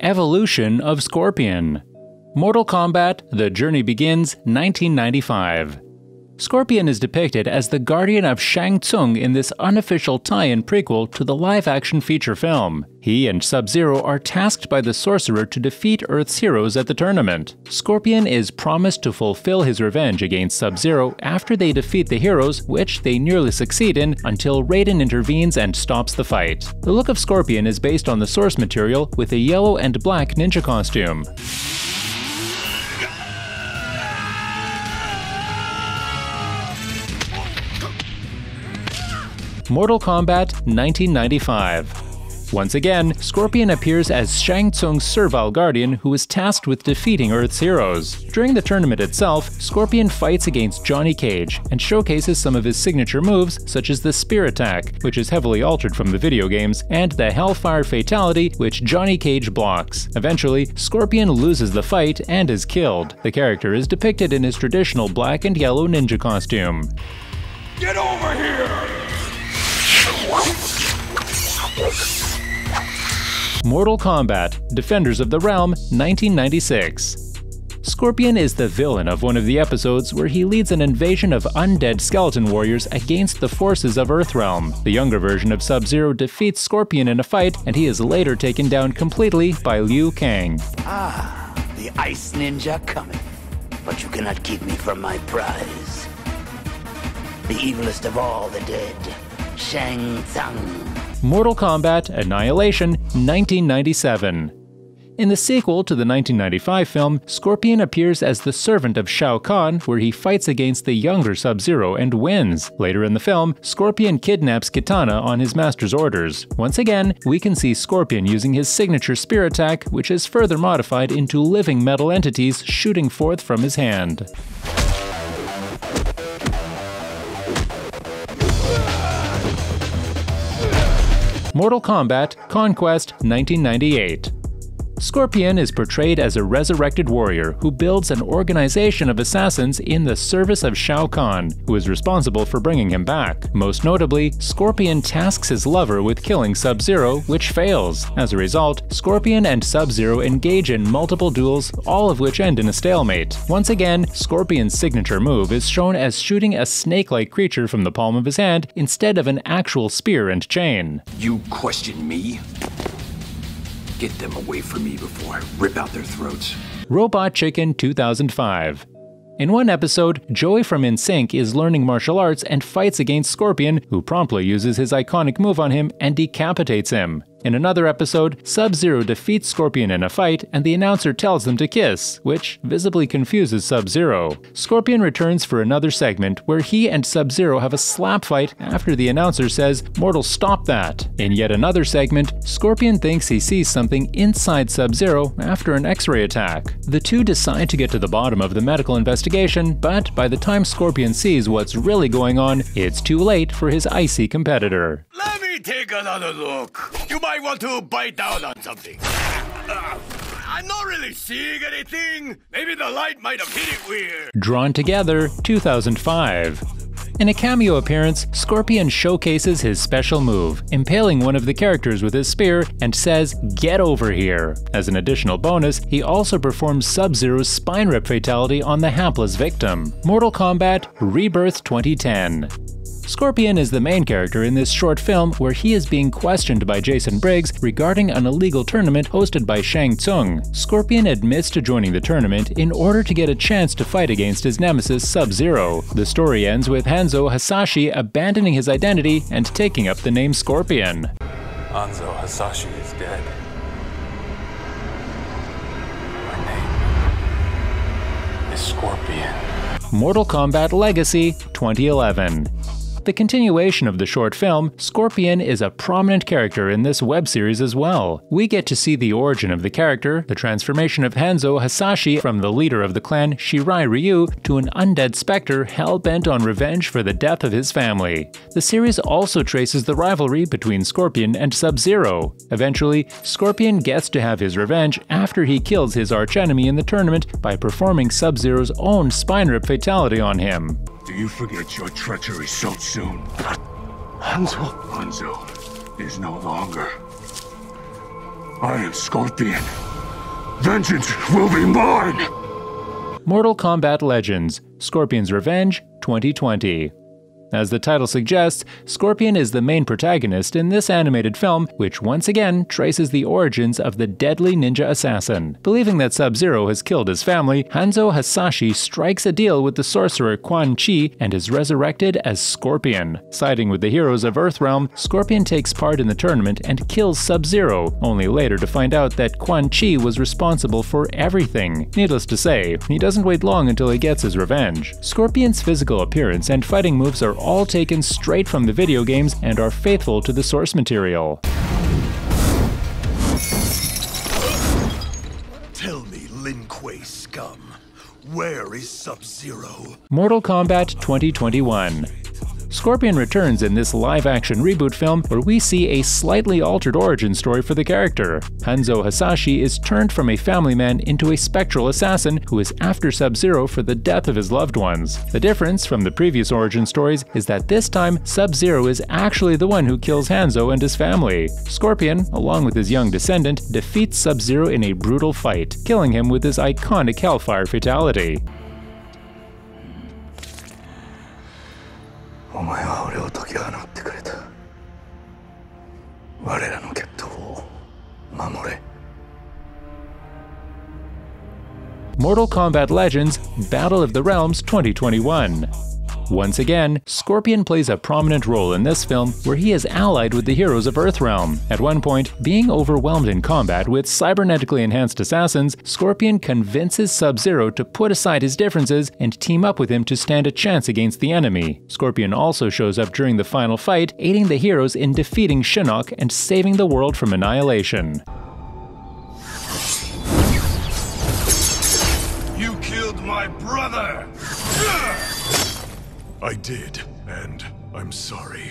Evolution of Scorpion. Mortal Kombat: The Journey Begins, 1995. Scorpion is depicted as the guardian of Shang Tsung in this unofficial tie-in prequel to the live-action feature film. He and Sub-Zero are tasked by the sorcerer to defeat Earth's heroes at the tournament. Scorpion is promised to fulfill his revenge against Sub-Zero after they defeat the heroes, which they nearly succeed in until Raiden intervenes and stops the fight. The look of Scorpion is based on the source material with a yellow and black ninja costume. Mortal Kombat 1995. Once again, Scorpion appears as Shang Tsung's servile guardian who is tasked with defeating Earth's heroes. During the tournament itself, Scorpion fights against Johnny Cage and showcases some of his signature moves such as the Spear Attack, which is heavily altered from the video games, and the Hellfire Fatality, which Johnny Cage blocks. Eventually, Scorpion loses the fight and is killed. The character is depicted in his traditional black and yellow ninja costume. Get over here! Mortal Kombat: Defenders of the Realm, 1996. Scorpion is the villain of one of the episodes where he leads an invasion of undead skeleton warriors against the forces of Earthrealm. The younger version of Sub-Zero defeats Scorpion in a fight, and he is later taken down completely by Liu Kang. Ah, the Ice Ninja coming, but you cannot keep me from my prize. The evilest of all the dead, Shang Tsung. Mortal Kombat: Annihilation, 1997. In the sequel to the 1995 film, Scorpion appears as the servant of Shao Kahn, where he fights against the younger Sub-Zero and wins. Later in the film, Scorpion kidnaps Kitana on his master's orders. Once again, we can see Scorpion using his signature Spear Attack, which is further modified into living metal entities shooting forth from his hand. Mortal Kombat: Conquest, 1998. Scorpion is portrayed as a resurrected warrior who builds an organization of assassins in the service of Shao Kahn, who is responsible for bringing him back. Most notably, Scorpion tasks his lover with killing Sub-Zero, which fails. As a result, Scorpion and Sub-Zero engage in multiple duels, all of which end in a stalemate. Once again, Scorpion's signature move is shown as shooting a snake-like creature from the palm of his hand instead of an actual spear and chain. You question me? Get them away from me before I rip out their throats. Robot Chicken, 2005. In one episode, Joey from NSYNC is learning martial arts and fights against Scorpion, who promptly uses his iconic move on him and decapitates him. In another episode, Sub-Zero defeats Scorpion in a fight, and the announcer tells them to kiss, which visibly confuses Sub-Zero. Scorpion returns for another segment where he and Sub-Zero have a slap fight after the announcer says, "Mortal, stop that!" In yet another segment, Scorpion thinks he sees something inside Sub-Zero after an X-ray attack. The two decide to get to the bottom of the medical investigation, but by the time Scorpion sees what's really going on, it's too late for his icy competitor. Let me take another look. You might want to bite down on something. I'm not really seeing anything. Maybe the light might have hit it weird. Drawn Together, 2005. In a cameo appearance, Scorpion showcases his special move, impaling one of the characters with his spear and says, "Get over here!" As an additional bonus, he also performs Sub-Zero's spine rip fatality on the hapless victim. Mortal Kombat: Rebirth, 2010. Scorpion is the main character in this short film where he is being questioned by Jason Briggs regarding an illegal tournament hosted by Shang Tsung. Scorpion admits to joining the tournament in order to get a chance to fight against his nemesis Sub-Zero. The story ends with Hanzo Hasashi abandoning his identity and taking up the name Scorpion. Hanzo Hasashi is dead. My name is Scorpion. Mortal Kombat Legacy, 2011. The continuation of the short film, Scorpion is a prominent character in this web series as well. We get to see the origin of the character, the transformation of Hanzo Hasashi from the leader of the clan Shirai Ryu to an undead specter hell-bent on revenge for the death of his family. The series also traces the rivalry between Scorpion and Sub-Zero. Eventually, Scorpion gets to have his revenge after he kills his archenemy in the tournament by performing Sub-Zero's own spine rip fatality on him. Do you forget your treachery so soon? Hanzo. Hanzo is no longer. I am Scorpion. Vengeance will be mine! Mortal Kombat Legends: Scorpion's Revenge 2020. As the title suggests, Scorpion is the main protagonist in this animated film, which once again traces the origins of the deadly ninja assassin. Believing that Sub-Zero has killed his family, Hanzo Hasashi strikes a deal with the sorcerer Quan Chi and is resurrected as Scorpion. Siding with the heroes of Earthrealm, Scorpion takes part in the tournament and kills Sub-Zero, only later to find out that Quan Chi was responsible for everything. Needless to say, he doesn't wait long until he gets his revenge. Scorpion's physical appearance and fighting moves are all taken straight from the video games and are faithful to the source material. Tell me, Lin Kuei scum, where is Sub-Zero? Mortal Kombat 2021. Scorpion returns in this live-action reboot film where we see a slightly altered origin story for the character. Hanzo Hasashi is turned from a family man into a spectral assassin who is after Sub-Zero for the death of his loved ones. The difference from the previous origin stories is that this time, Sub-Zero is actually the one who kills Hanzo and his family. Scorpion, along with his young descendant, defeats Sub-Zero in a brutal fight, killing him with his iconic Hellfire fatality. Mortal Kombat Legends: Battle of the Realms 2021. Once again, Scorpion plays a prominent role in this film where he is allied with the heroes of Earthrealm. At one point, being overwhelmed in combat with cybernetically enhanced assassins, Scorpion convinces Sub-Zero to put aside his differences and team up with him to stand a chance against the enemy. Scorpion also shows up during the final fight, aiding the heroes in defeating Shinnok and saving the world from annihilation. You killed my brother! I did, and I'm sorry.